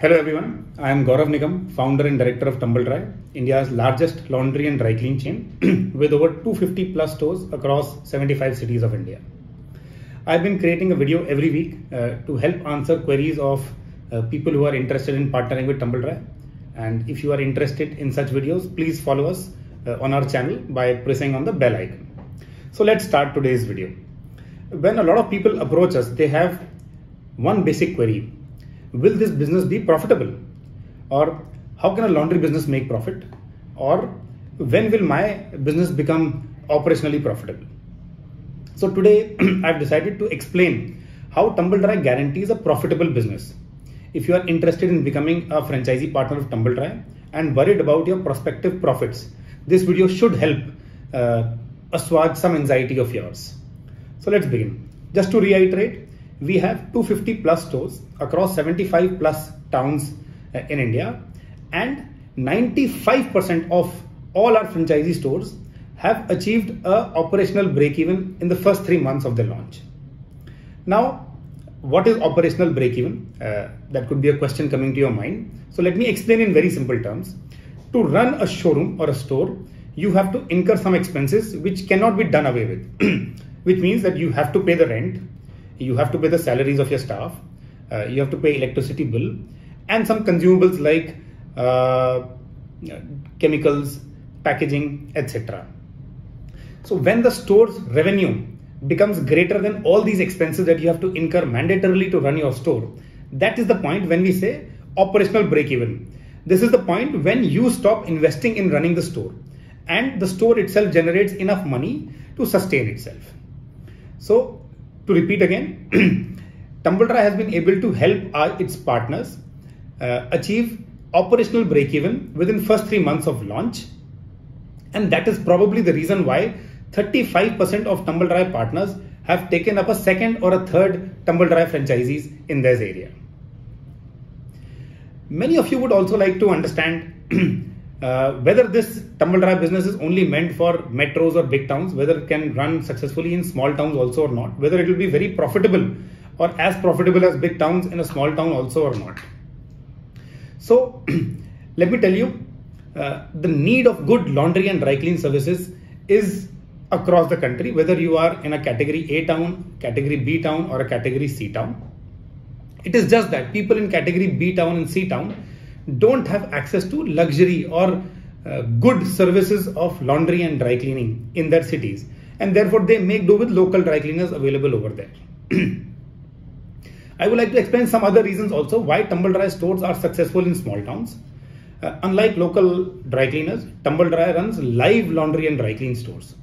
Hello everyone, I am Gorav Nigam, founder and director of TumbleDry, India's largest laundry and dry clean chain with over 250 plus stores across 75 cities of India. I've been creating a video every week to help answer queries of people who are interested in partnering with TumbleDry. And if you are interested in such videos, please follow us on our channel by pressing on the bell icon. So let's start today's video. When a lot of people approach us, they have one basic query. Will this business be profitable? Or how can a laundry business make profit? Or when will my business become operationally profitable? So today I've decided to explain how TumbleDry guarantees a profitable business. If you are interested in becoming a franchisee partner of TumbleDry and worried about your prospective profits, this video should help assuage some anxiety of yours. So let's begin. Just to reiterate, we have 250 plus stores across 75 plus towns in India, and 95% of all our franchisee stores have achieved a operational break-even in the first 3 months of their launch. Now, what is operational break-even? That could be a question coming to your mind. So let me explain in very simple terms. To run a showroom or a store, you have to incur some expenses which cannot be done away with, which means that you have to pay the rent, you have to pay the salaries of your staff, you have to pay electricity bill and some consumables like chemicals, packaging, etc. So when the store's revenue becomes greater than all these expenses that you have to incur mandatorily to run your store, that is the point when we say operational break-even. This is the point when you stop investing in running the store and the store itself generates enough money to sustain itself. So to repeat again, TumbleDry has been able to help its partners achieve operational break-even within first 3 months of launch. And that is probably the reason why 35% of TumbleDry partners have taken up a second or a third TumbleDry franchisees in this area. Many of you would also like to understand whether this TumbleDry business is only meant for metros or big towns, whether it can run successfully in small towns also or not, whether it will be very profitable or as profitable as big towns in a small town also or not. So let me tell you, the need of good laundry and dry clean services is across the country, whether you are in a category A town, category B town or a category C town. It is just that people in category B town and C town don't have access to luxury or good services of laundry and dry cleaning in their cities, and therefore they make do with local dry cleaners available over there. I would like to explain some other reasons also why TumbleDry stores are successful in small towns. Unlike local dry cleaners, TumbleDry runs live laundry and dry clean stores.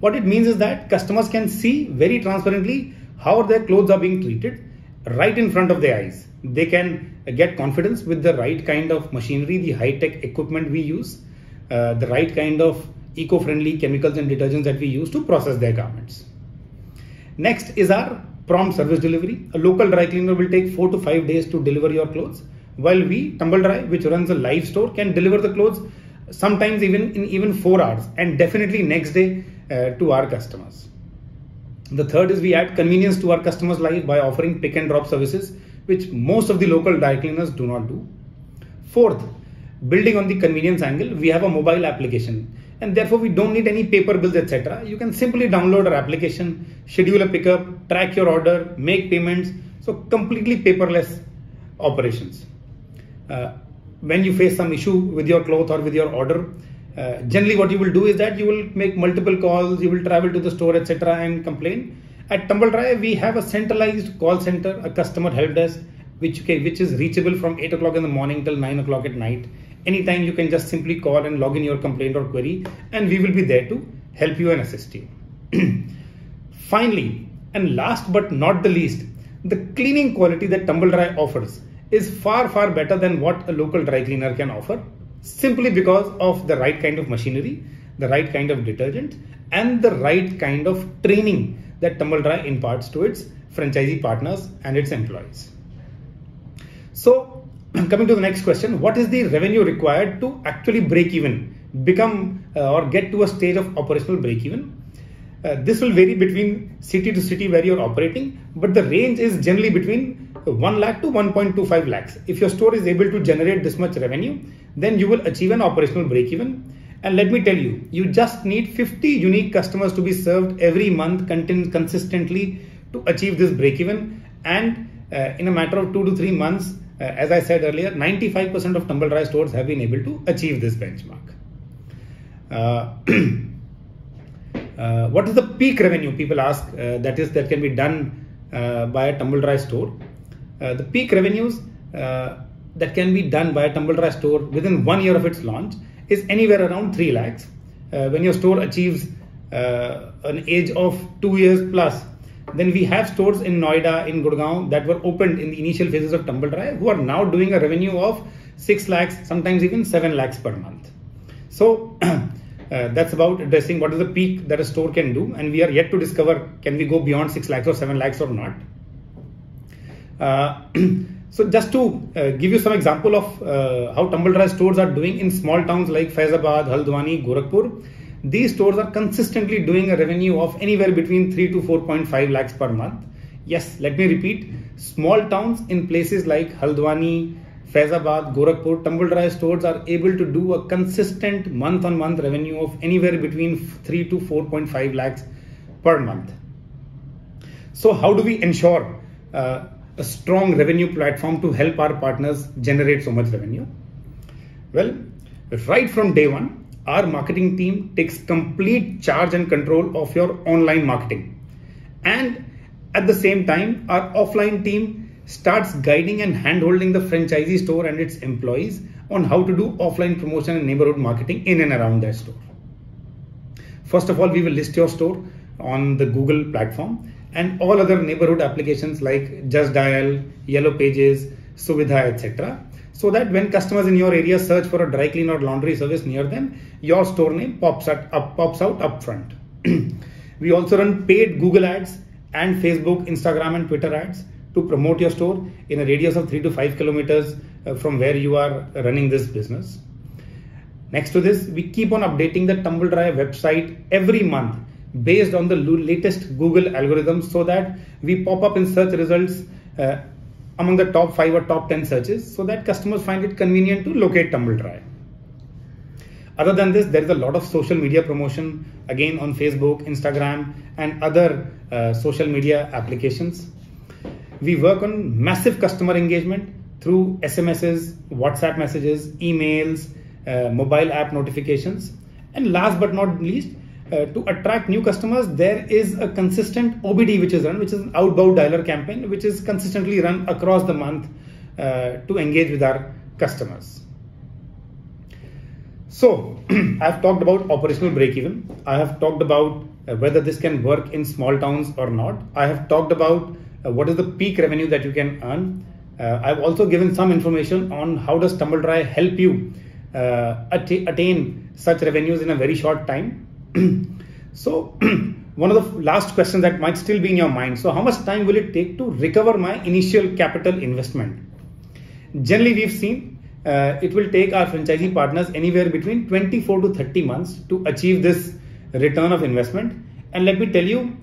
What it means is that customers can see very transparently how their clothes are being treated right in front of their eyes. They can get confidence with the right kind of machinery, the high-tech equipment we use, the right kind of eco-friendly chemicals and detergents that we use to process their garments. Next is our prompt service delivery. A local dry cleaner will take 4 to 5 days to deliver your clothes, while we, TumbleDry, which runs a live store, can deliver the clothes sometimes even in 4 hours and definitely next day to our customers. The third is we add convenience to our customers' life by offering pick and drop services, which most of the local dry cleaners do not do. Fourth, building on the convenience angle, we have a mobile application and therefore we don't need any paper bills, etc. You can simply download our application, schedule a pickup, track your order, make payments. So completely paperless operations. When you face some issue with your cloth or with your order, generally what you will do is that you will make multiple calls, you will travel to the store, etc. and complain. At TumbleDry, we have a centralized call center, a customer help desk, which is reachable from 8 o'clock in the morning till 9 o'clock at night. Anytime you can just simply call and log in your complaint or query, and we will be there to help you and assist you. Finally, and last but not the least, the cleaning quality that TumbleDry offers is far, far better than what a local dry cleaner can offer, simply because of the right kind of machinery, the right kind of detergent and the right kind of training that TumbleDry imparts to its franchisee partners and its employees. So coming to the next question, what is the revenue required to actually break even, become or get to a stage of operational break even? This will vary between city to city where you're operating, but the range is generally between 1 lakh to 1.25 lakhs. If your store is able to generate this much revenue, then you will achieve an operational break-even. And let me tell you, you just need 50 unique customers to be served every month consistently to achieve this break-even. And in a matter of 2 to 3 months, as I said earlier, 95% of TumbleDry stores have been able to achieve this benchmark. What is the peak revenue, people ask, that can be done by a TumbleDry store? The peak revenues that can be done by a TumbleDry store within 1 year of its launch is anywhere around 3 lakhs. When your store achieves an age of 2 years plus, then we have stores in Noida, in Gurgaon that were opened in the initial phases of TumbleDry who are now doing a revenue of 6 lakhs, sometimes even 7 lakhs per month. So that's about addressing what is the peak that a store can do, and we are yet to discover can we go beyond 6 lakhs or 7 lakhs or not. So just to give you some example of how TumbleDry stores are doing in small towns like Faizabad, Haldwani, Gorakhpur, these stores are consistently doing a revenue of anywhere between 3 to 4.5 lakhs per month. Yes, let me repeat, small towns in places like Haldwani, Faizabad, Gorakhpur, TumbleDry stores are able to do a consistent month-on-month revenue of anywhere between 3 to 4.5 lakhs per month. So how do we ensure a strong revenue platform to help our partners generate so much revenue? Well, right from day one, our marketing team takes complete charge and control of your online marketing. And at the same time, our offline team starts guiding and hand-holding the franchisee store and its employees on how to do offline promotion and neighborhood marketing in and around their store. First of all, we will list your store on the Google platform and all other neighborhood applications like Just Dial, Yellow Pages, Suvidha, etc. So that when customers in your area search for a dry clean or laundry service near them, your store name pops out up front. We also run paid Google ads and Facebook, Instagram and Twitter ads to promote your store in a radius of 3 to 5 kilometers from where you are running this business. Next to this, we keep on updating the TumbleDry website every month based on the latest Google algorithm so that we pop up in search results among the top 5 or top 10 searches so that customers find it convenient to locate TumbleDry. Other than this, there is a lot of social media promotion again on Facebook, Instagram and other social media applications. We work on massive customer engagement through SMSs, WhatsApp messages, emails, mobile app notifications, and last but not least, to attract new customers, there is a consistent OBD which is run, which is an outbound dialer campaign, which is consistently run across the month to engage with our customers. So I've talked about operational break-even. I have talked about whether this can work in small towns or not. I have talked about what is the peak revenue that you can earn. I've also given some information on how does TumbleDry help you attain such revenues in a very short time. So one of the last questions that might still be in your mind, so how much time will it take to recover my initial capital investment? Generally, we've seen it will take our franchisee partners anywhere between 24 to 30 months to achieve this return of investment. And let me tell you,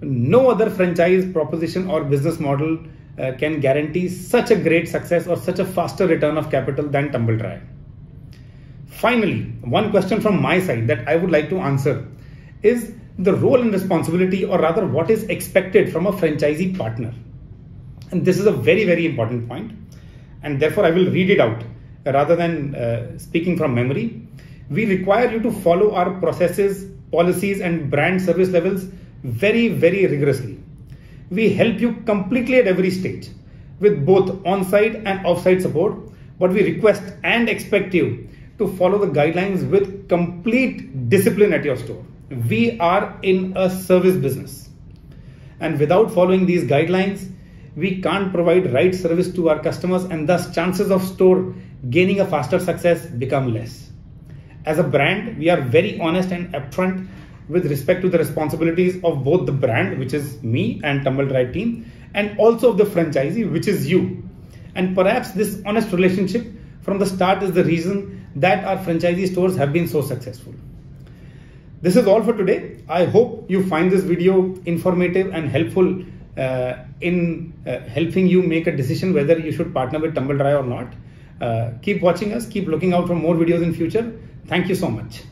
no other franchise proposition or business model can guarantee such a great success or such a faster return of capital than TumbleDry. Finally, one question from my side that I would like to answer is the role and responsibility, or rather what is expected from a franchisee partner. And this is a very, very important point, and therefore I will read it out rather than speaking from memory. We require you to follow our processes, policies and brand service levels very, very rigorously. We help you completely at every stage with both on-site and off-site support, but we request and expect you to follow the guidelines with complete discipline at your store. We are in a service business, and without following these guidelines, we can't provide right service to our customers, and thus chances of store gaining a faster success become less. As a brand, we are very honest and upfront with respect to the responsibilities of both the brand, which is me and TumbleDry team, and also of the franchisee, which is you. And perhaps this honest relationship from the start is the reason that our franchisee stores have been so successful. This is all for today. I hope you find this video informative and helpful in helping you make a decision whether you should partner with TumbleDry or not. Keep watching us, keep looking out for more videos in future. Thank you so much.